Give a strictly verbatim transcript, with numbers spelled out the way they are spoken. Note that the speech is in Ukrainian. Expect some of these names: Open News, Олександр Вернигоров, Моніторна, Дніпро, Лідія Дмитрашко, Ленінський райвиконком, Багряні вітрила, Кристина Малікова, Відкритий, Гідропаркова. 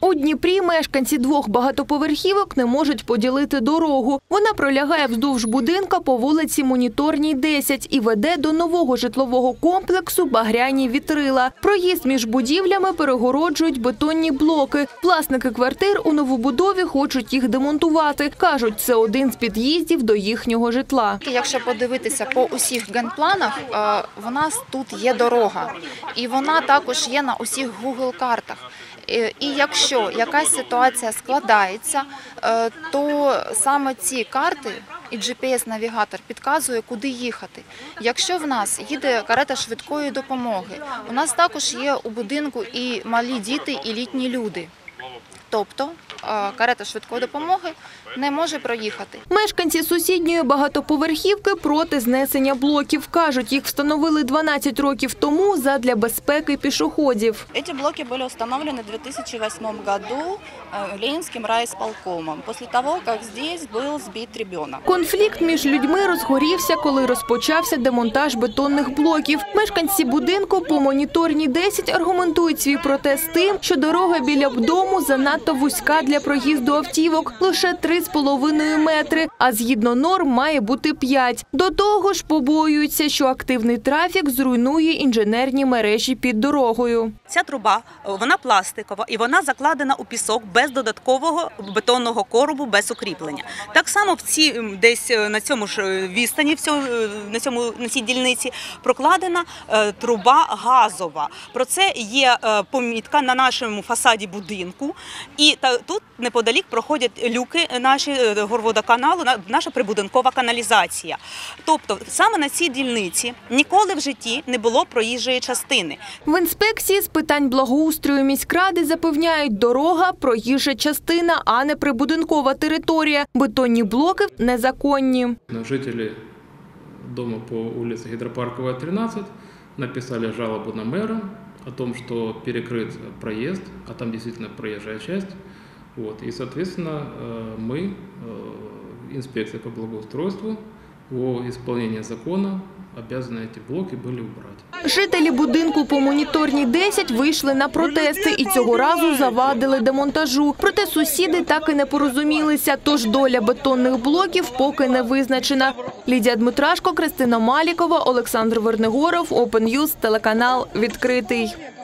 У Дніпрі мешканці двох багатоповерхівок не можуть поділити дорогу. Вона пролягає вздовж будинка по вулиці Моніторній, десять і веде до нового житлового комплексу «Багряні вітрила». Проїзд між будівлями перегороджують бетонні блоки. Власники квартир у новобудові хочуть їх демонтувати. Кажуть, це один з під'їздів до їхнього житла. Якщо подивитися по усіх генпланах, в нас тут є дорога. І вона також є на усіх Google-картах. І якщо якась ситуація складається, то саме ці карти і джі пі ес-навігатор підказує, куди їхати. Якщо в нас їде карета швидкої допомоги, у нас також є у будинку і малі діти, і літні люди. Тобто карета швидкої допомоги не може проїхати. Мешканці сусідньої багатоповерхівки проти знесення блоків. Кажуть, їх встановили дванадцять років тому задля безпеки пішоходів. Ці блоки були встановлені у дві тисячі восьмому році Ленінським райвиконкомом, після того, як тут був збитий дитина. Конфлікт між людьми розгорівся, коли розпочався демонтаж бетонних блоків. Мешканці будинку по Моніторній, десять аргументують свій протест тим, що дорога біля дому занадто вузька для проїзду автівок – лише три з половиною метри, а згідно норм має бути п'ять. До того ж побоюються, що активний трафік зруйнує інженерні мережі під дорогою. Ця труба, вона пластикова і вона закладена у пісок без додаткового бетонного коробу, без укріплення. Так само в ці, десь на цьому ж відстані, на, цьому, на цій дільниці прокладена труба газова. Про це є помітка на нашому фасаді будинку. І тут неподалік проходять люки наші горводоканалу, наша прибудинкова каналізація. Тобто саме на цій дільниці ніколи в житті не було проїжджої частини. В інспекції з питань благоустрою міськради запевняють, дорога – проїжджа частина, а не прибудинкова територія. Бетонні блоки незаконні. Жителі дому по вулиці Гідропаркова, тринадцять, написали жалобу на мера о том, что перекрыт проезд, а там действительно проезжая часть. Вот. И, соответственно, мы, инспекция по благоустройству, о исполнении закона, обязаны эти блоки были убрать. Жителі будинку по Моніторній, десять вийшли на протести і цього разу завадили демонтажу. Проте сусіди так і не порозумілися, тож доля бетонних блоків поки не визначена. Лідія Дмитрашко, Кристина Малікова, Олександр Вернигоров, Open News, телеканал «Відкритий».